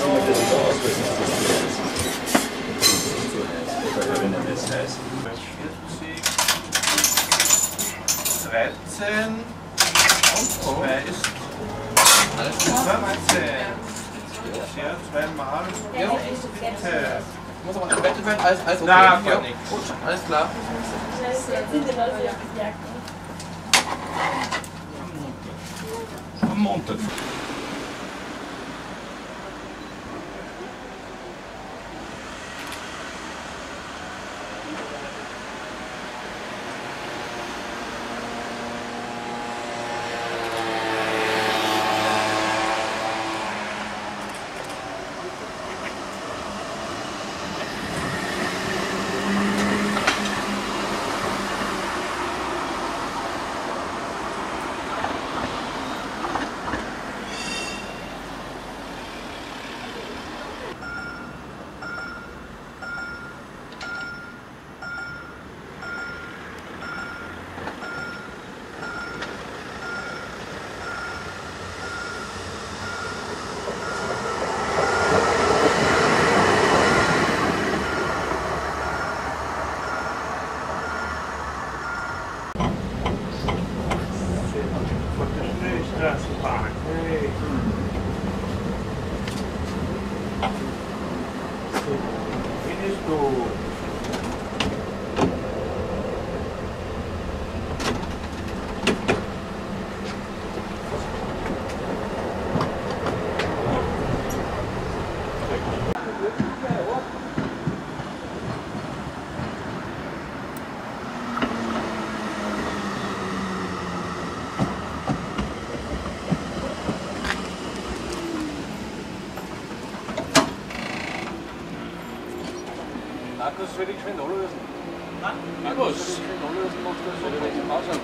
13 und 2 ist 15. Ja, zweimal. Ja, bitte. Muss aber nicht wetteln, alles okay. Na, geht ja nichts. Gut, alles klar. Am Montag. Das will ich schnell anlösen. Nein, Markus. Das will ich schnell anlösen, machst du das so gleich im Ausland.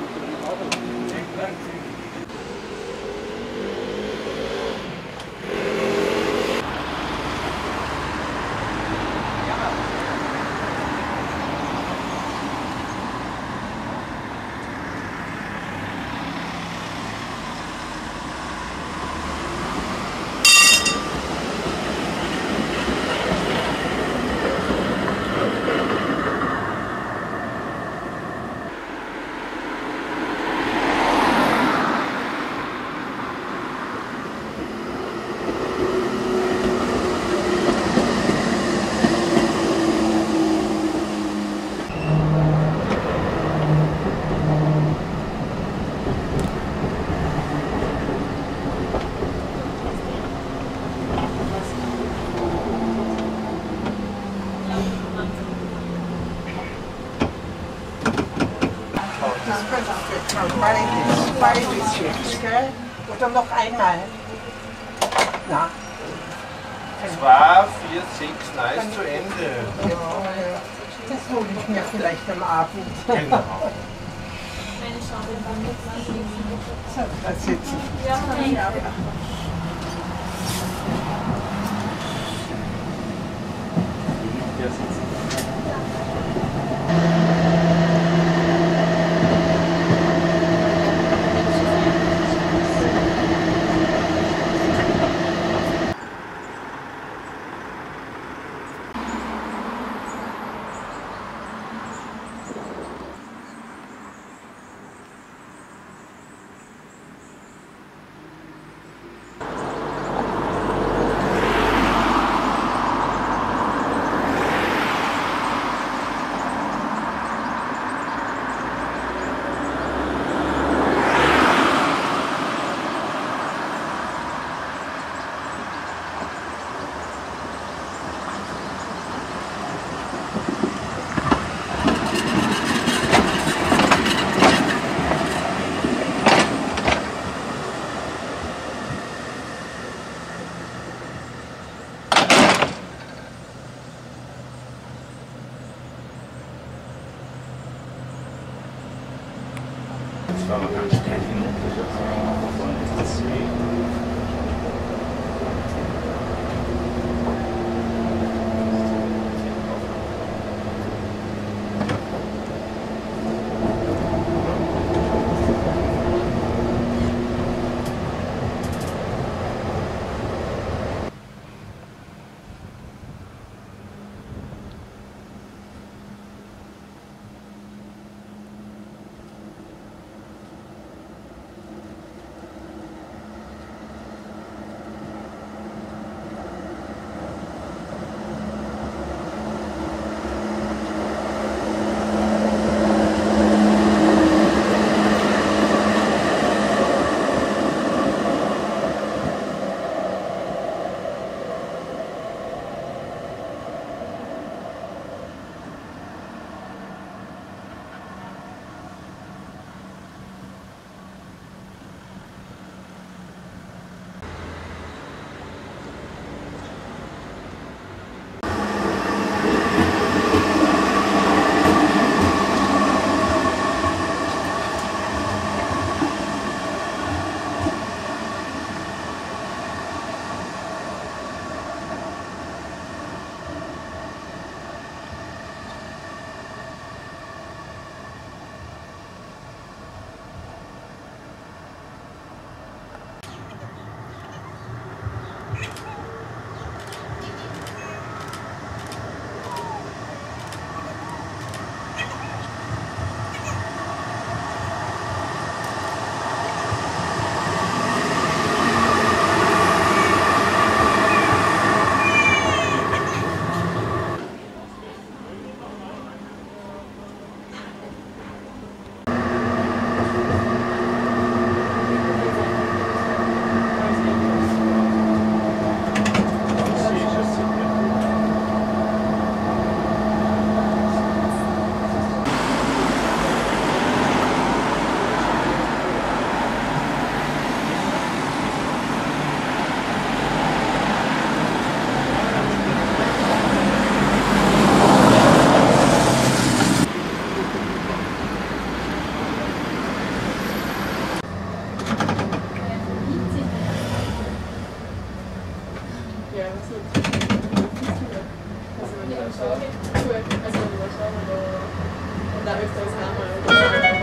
Gell? Und dann noch einmal. Na. 2, 4, 6, nice zu Ende. Ja, das hole ich mir vielleicht am Abend. Genau. So, da sitze ich. Ja, ja. and so I do it as a result of the that if there's not my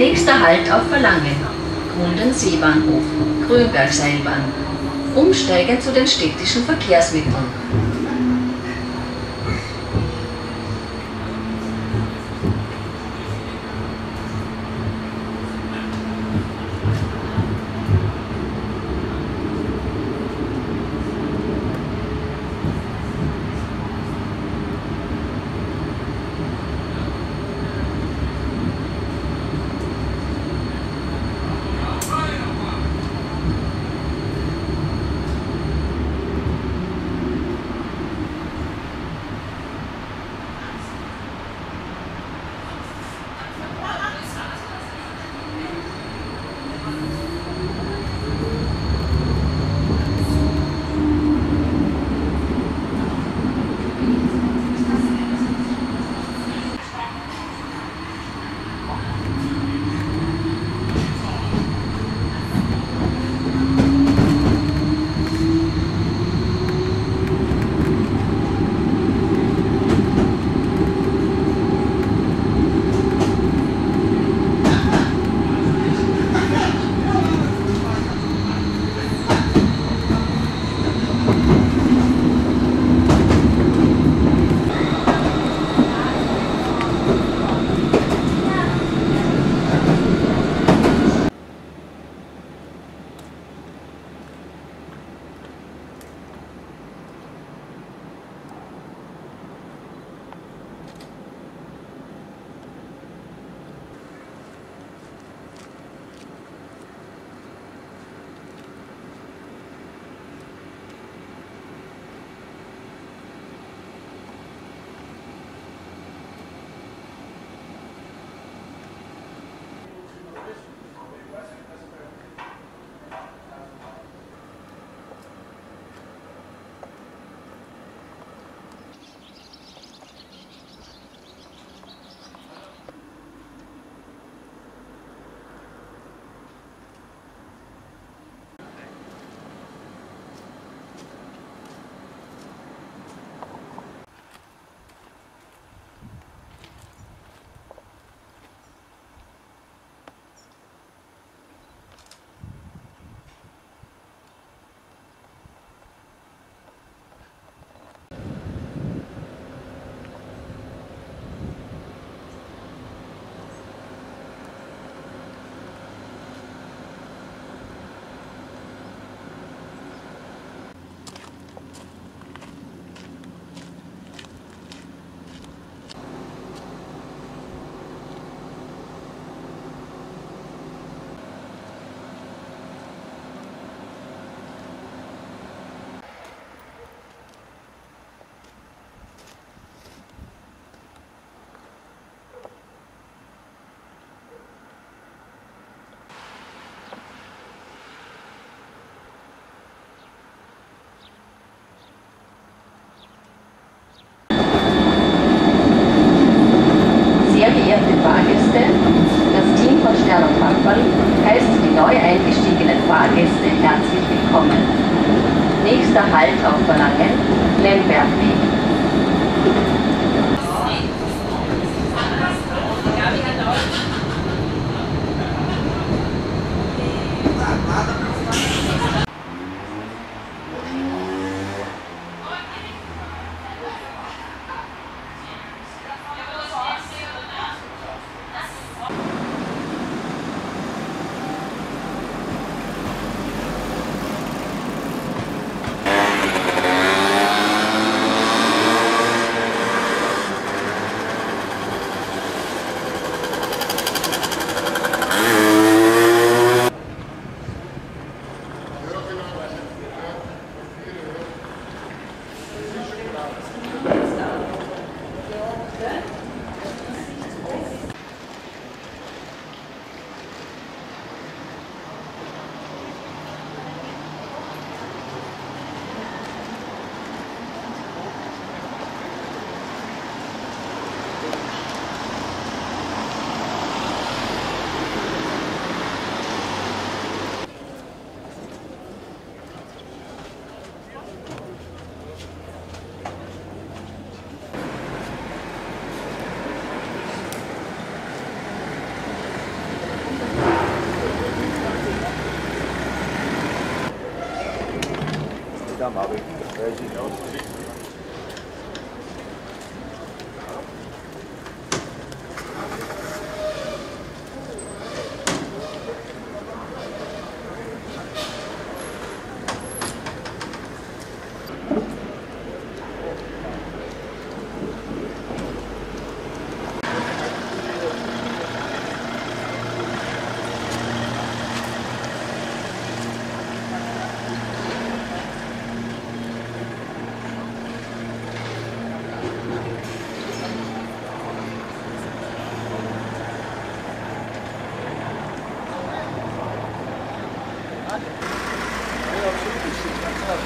Nächster Halt auf Verlangen. Grundenseebahnhof, Grünbergseilbahn. Umsteigen zu den städtischen Verkehrsmitteln. Hafferl heißen die neu eingestiegenen Fahrgäste herzlich willkommen. Nächster Halt auf Verlangen, Lembergweg. Bobby, where is he going?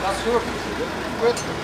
That's your question.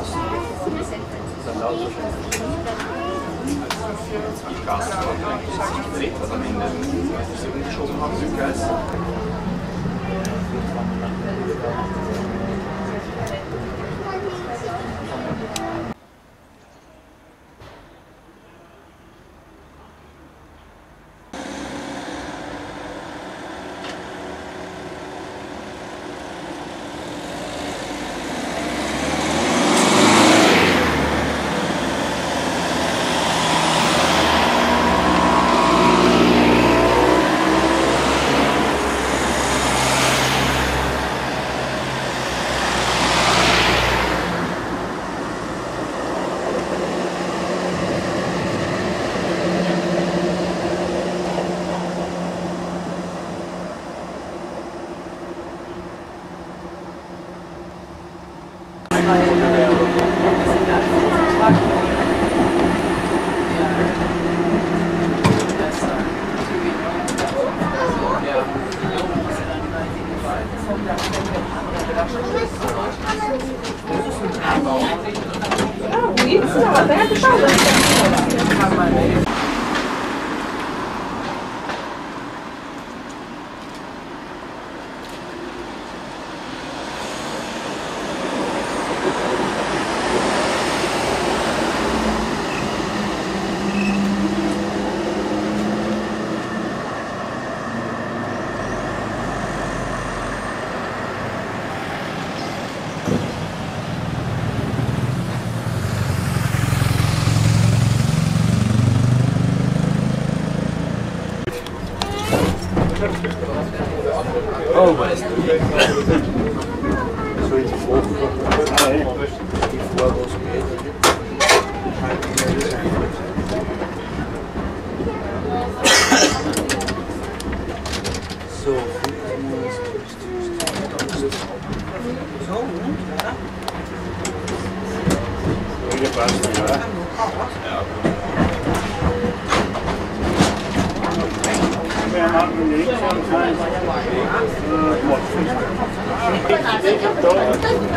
Die Gasfahrt eigentlich sich gedreht hat am Ende, weil ich sie umgeschoben habe im Kreis. Oh, weißt du. So jetzt so, so, ja.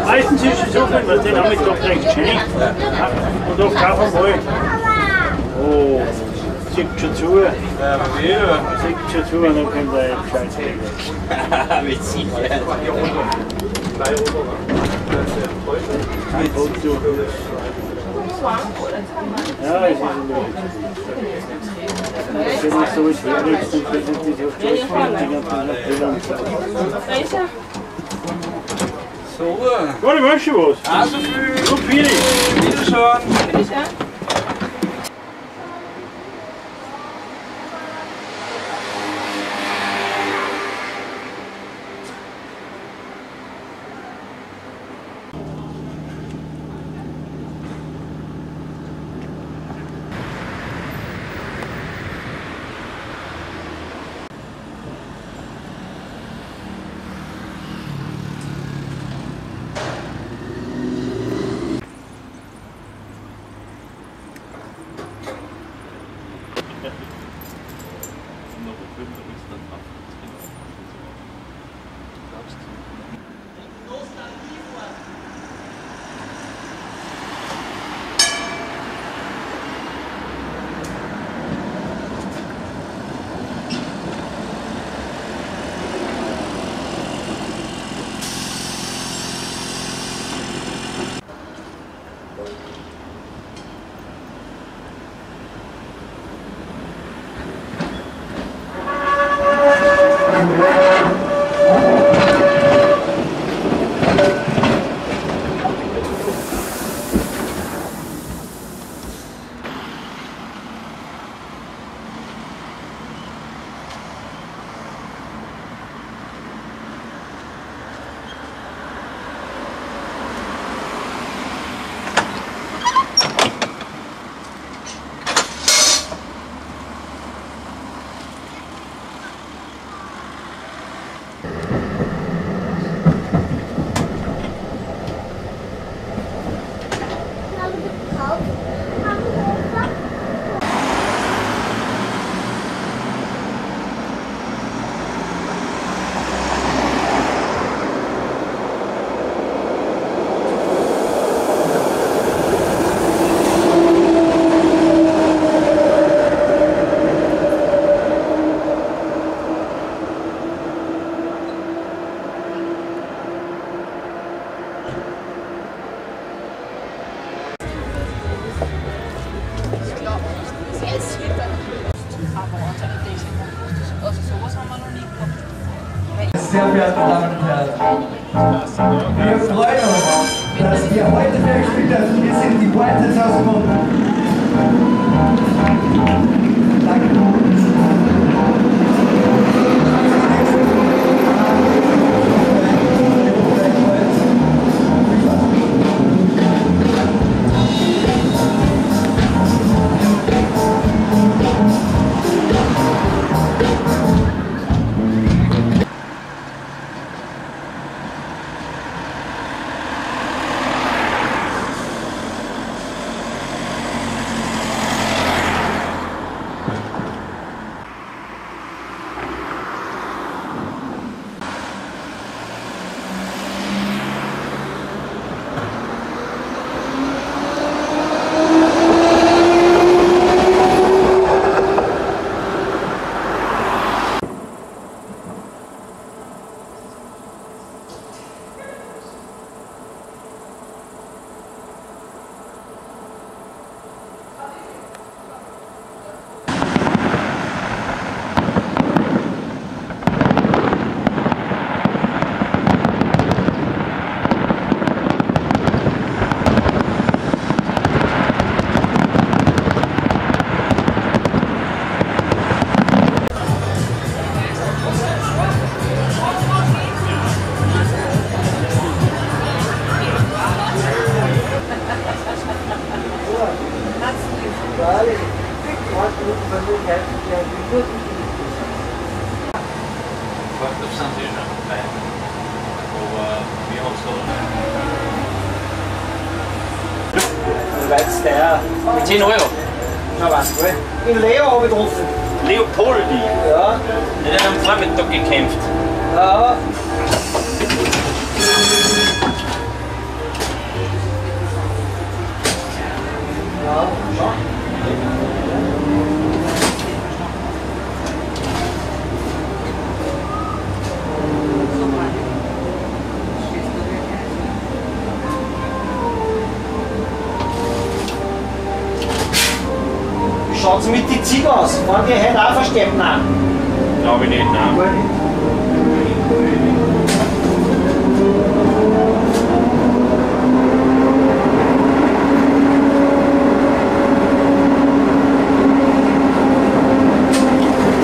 Weißen Tisch suchen, weil den haben wir doch recht schön. Und auch Kaffee. Oh, sieht schon zu. Sieht schon zu, dann können wir einen Scheiß kriegen. Mit Sicherheit. Ja, es ist das ist nicht so schwer, ich bin diese auf die ganzen so, warte, möchtest du was? Also viel! So viel! Wiederschauen! sehr verehrten Damen und Herren. Wir freuen uns, dass wir heute wieder gespielt haben. Wir sind die Whiteheads aus München. Mit 10 Euro. Na was, cool. In Leo habe ich getroffen. Leopoldi? Ja. Der hat am Vormittag gekämpft. Ja. Ja, schon. Schaut es mit den Ziegen aus? Fahren die heute auch versteppen an? Glaube ich nicht, nein.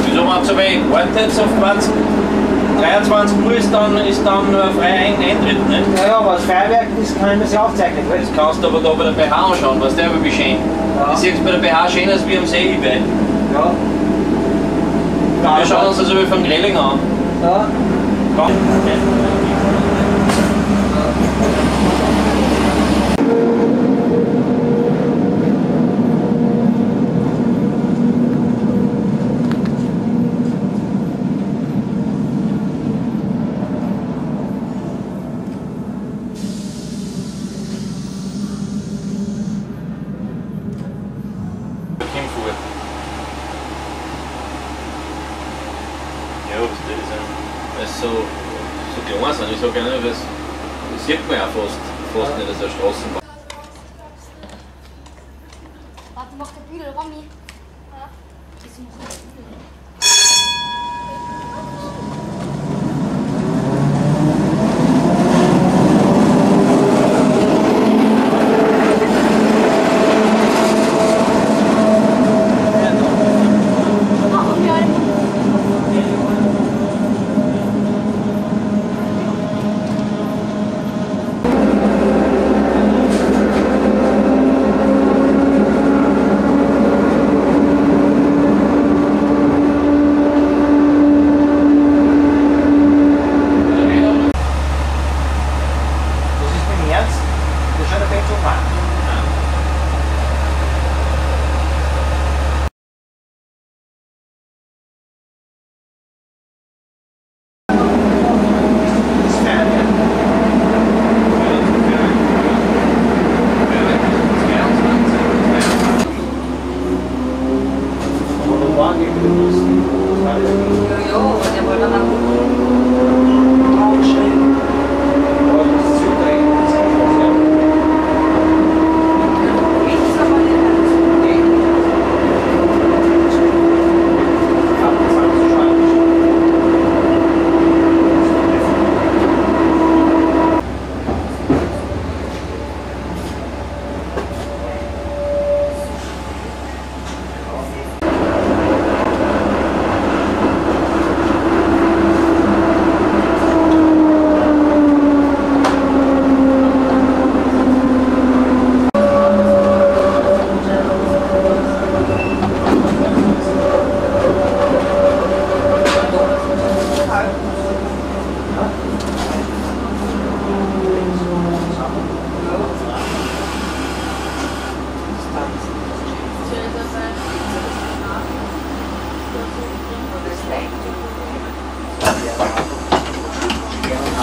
Wieso haben wir so wenig Whiteheads auf Platz? 23 Uhr ist dann freier Eintritt, nicht? Ja, aber das Feuerwerk, das kann ich mir sehr aufzeichnen. Das kannst du aber da bei der BH anschauen, was der aber wie schön. Ja. Ich sehe es bei der BH schöner als wie am See bei. Ja. Wir schauen uns das über vom Grelling an. Ja. Komm.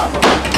Thank you.